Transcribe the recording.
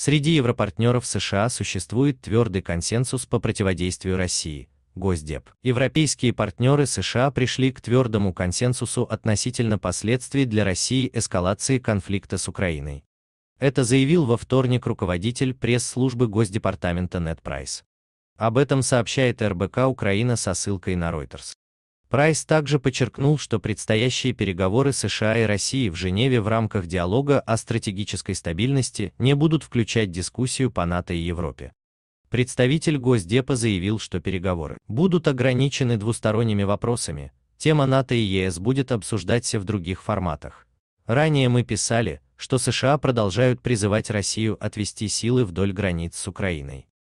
Среди европартнеров США существует твердый консенсус по противодействию России. Госдеп. Европейские партнеры США пришли к твердому консенсусу относительно последствий для России эскалации конфликта с Украиной. Это заявил во вторник руководитель пресс-службы Госдепартамента Нед Прайс. Об этом сообщает РБК Украина со ссылкой на Reuters. Прайс также подчеркнул, что предстоящие переговоры США и России в Женеве в рамках диалога о стратегической стабильности не будут включать дискуссию по НАТО и Европе. Представитель Госдепа заявил, что переговоры будут ограничены двусторонними вопросами, тема НАТО и ЕС будет обсуждаться в других форматах. Ранее мы писали, что США продолжают призывать Россию отвести силы вдоль границ с Украиной.